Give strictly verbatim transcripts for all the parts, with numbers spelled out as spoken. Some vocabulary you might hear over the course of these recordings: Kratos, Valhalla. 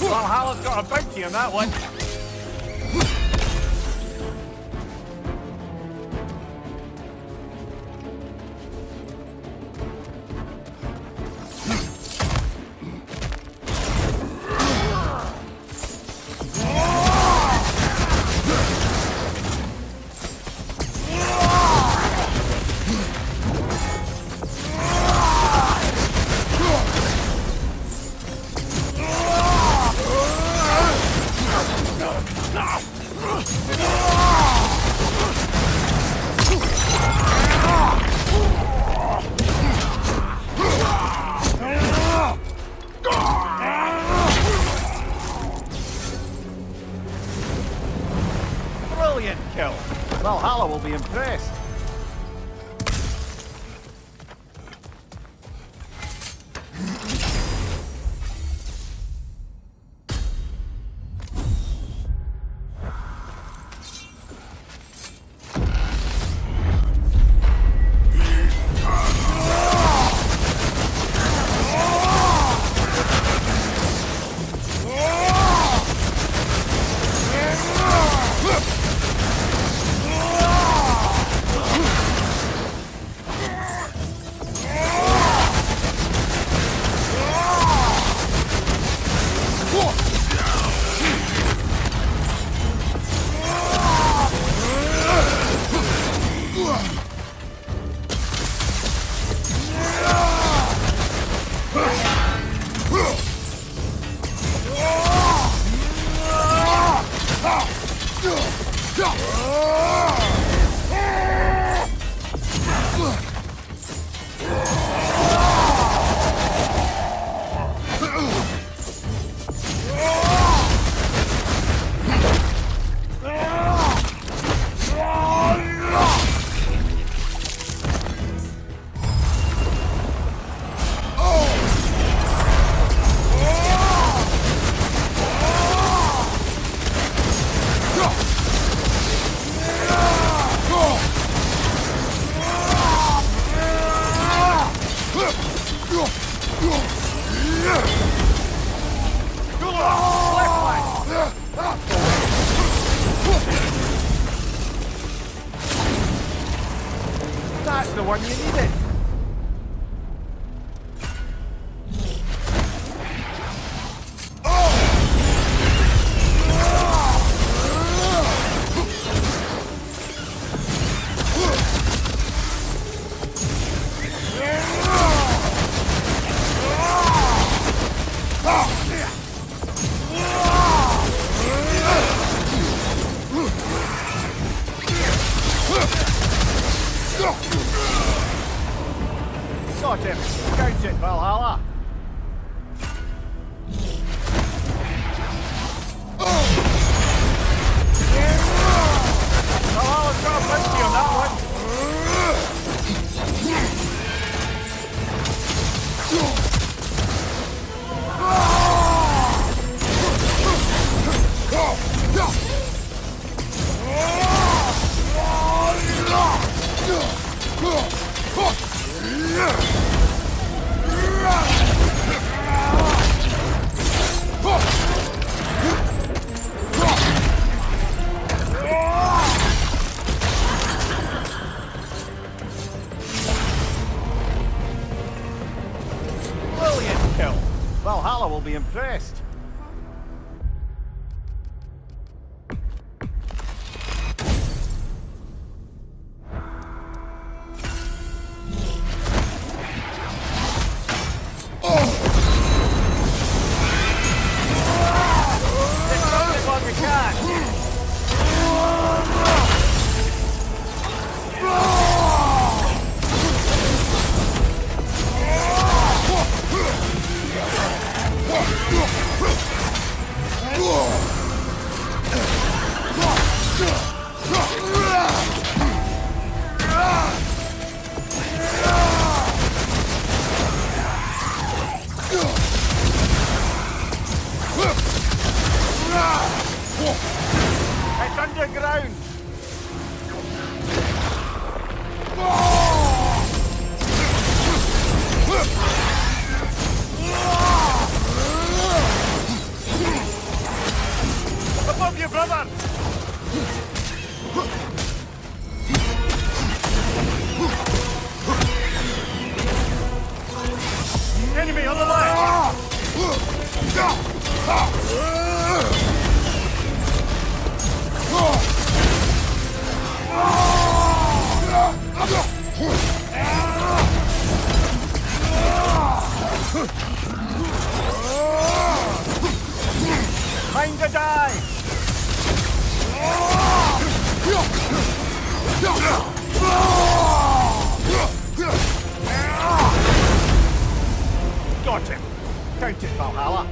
Valhalla's got a bounty on that one. Valhalla will be impressed. Oh! Brilliant kill. Valhalla will be impressed. It's underground! Above you, brother! Enemy on the left! Time to die! Got him! Count it, Valhalla!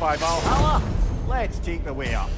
By Valhalla, let's take the way up.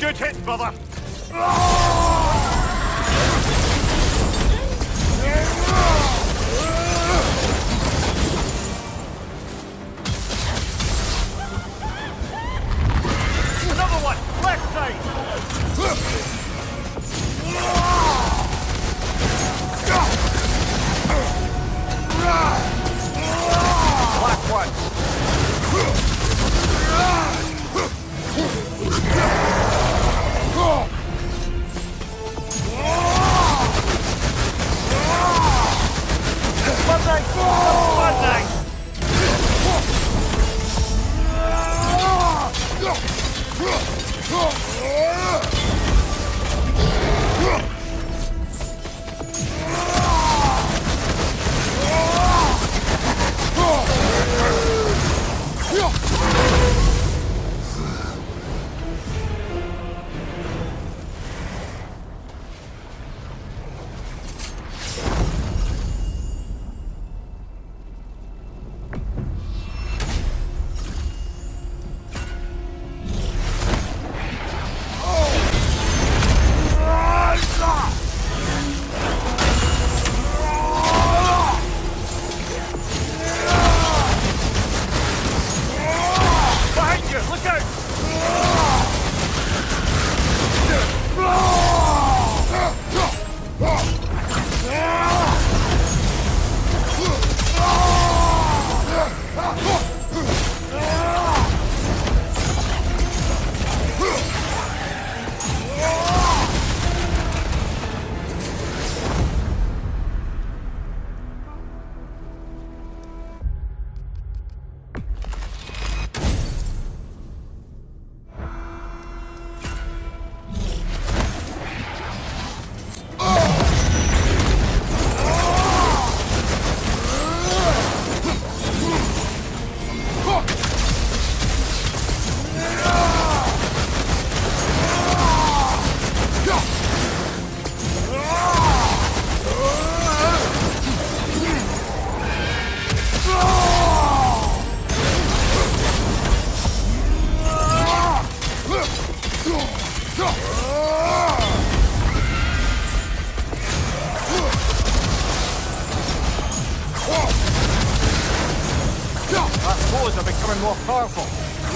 Good hit, brother! blows are becoming more powerful.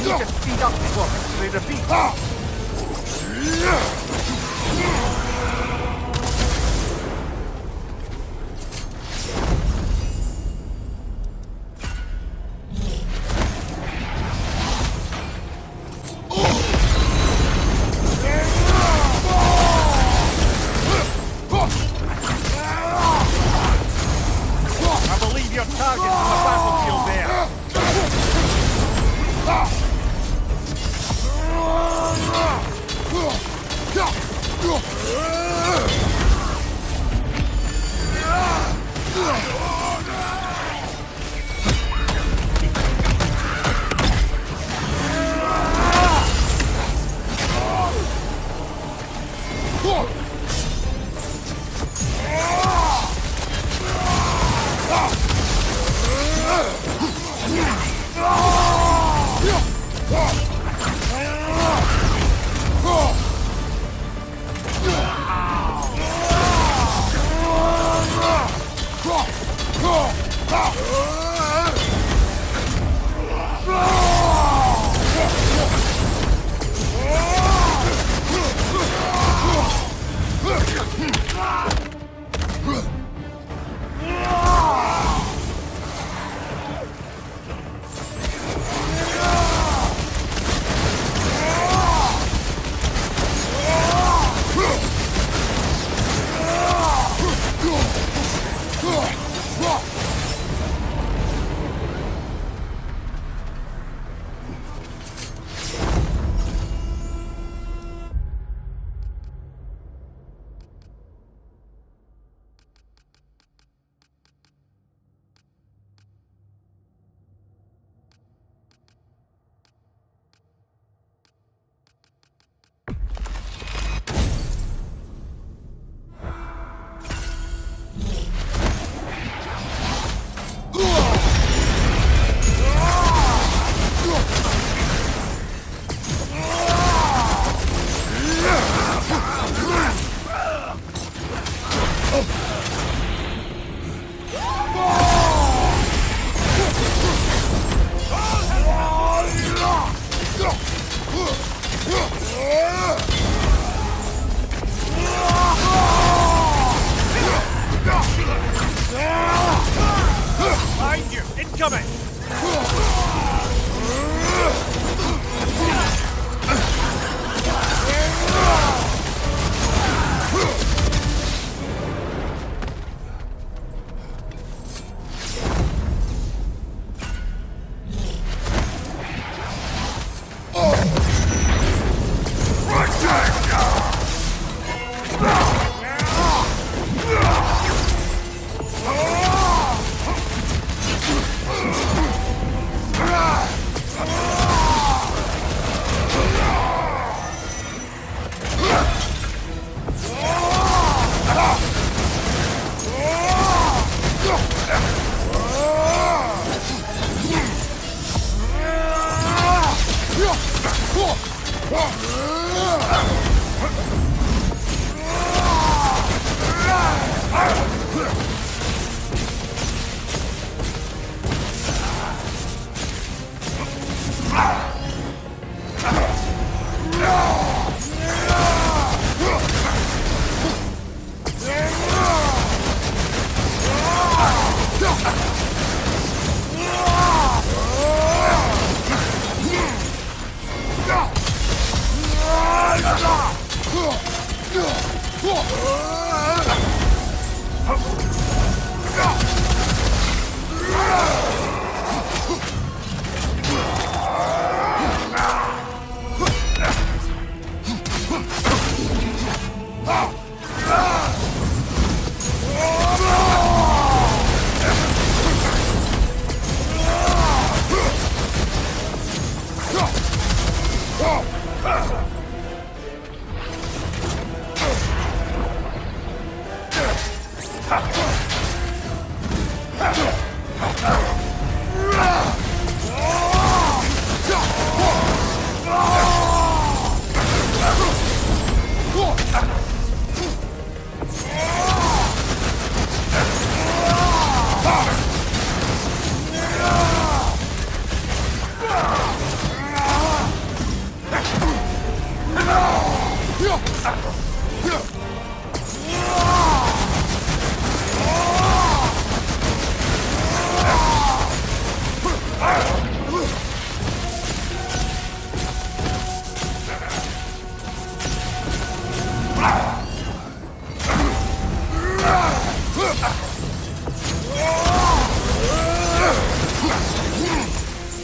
We need to speed up before they repeat. No!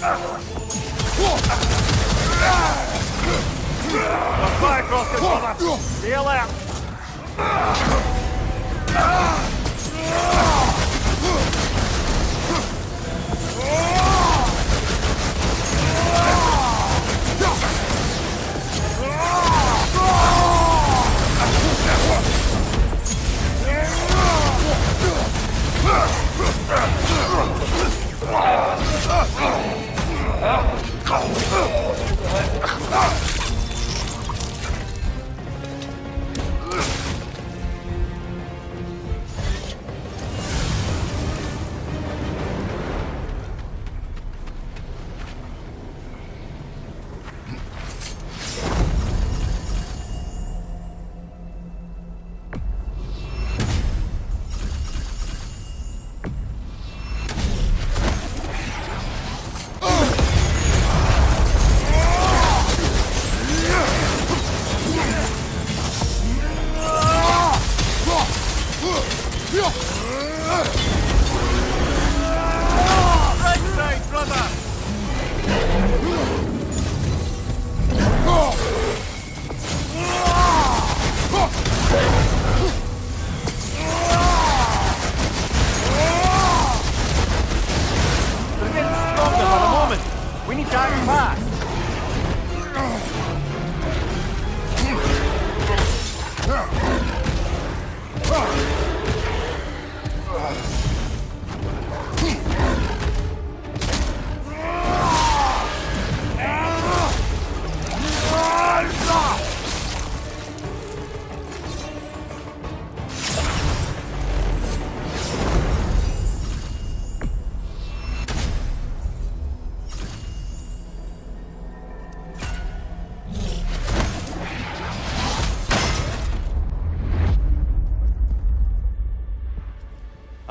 Давай просто, Слава! Делаем!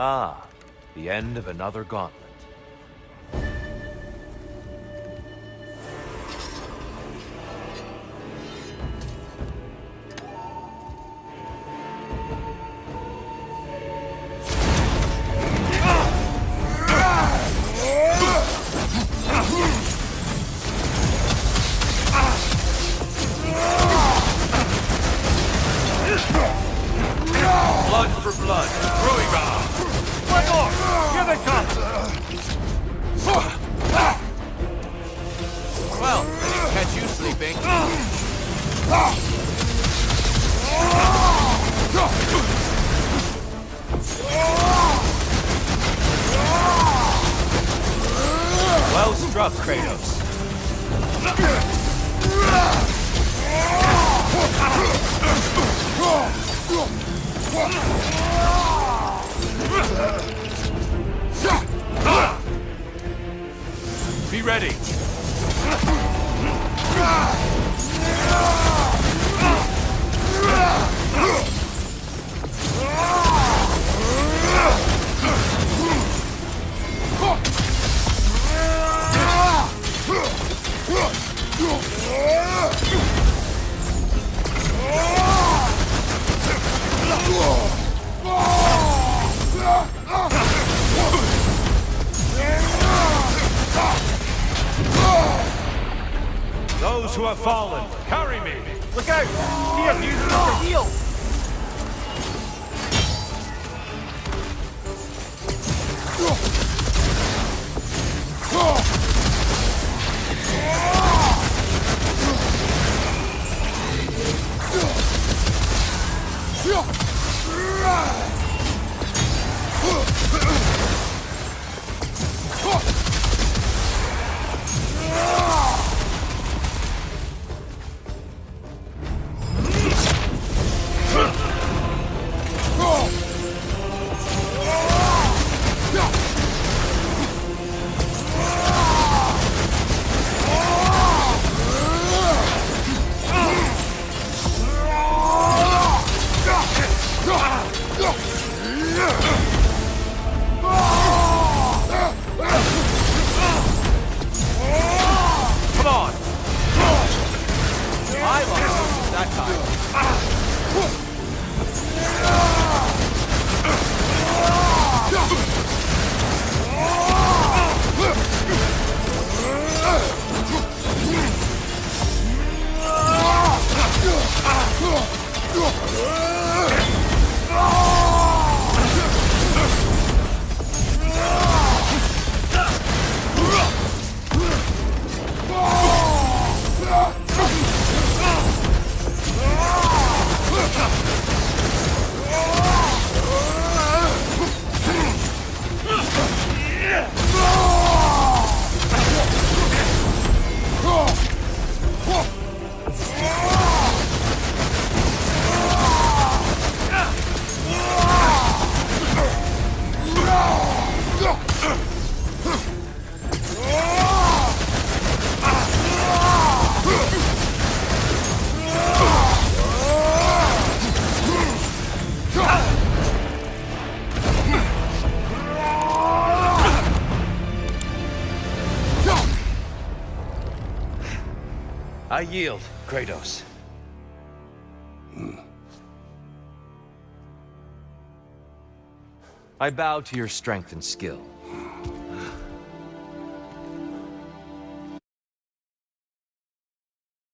Ah, the end of another gauntlet. Blood for blood, brewing round. One more! Give it cup! Well, I didn't catch you sleeping. Well struck, Kratos. Be ready. Those who have fallen, carry me! Look out! He has used it for heal! Heal! I yield, Kratos. Hmm. I bow to your strength and skill.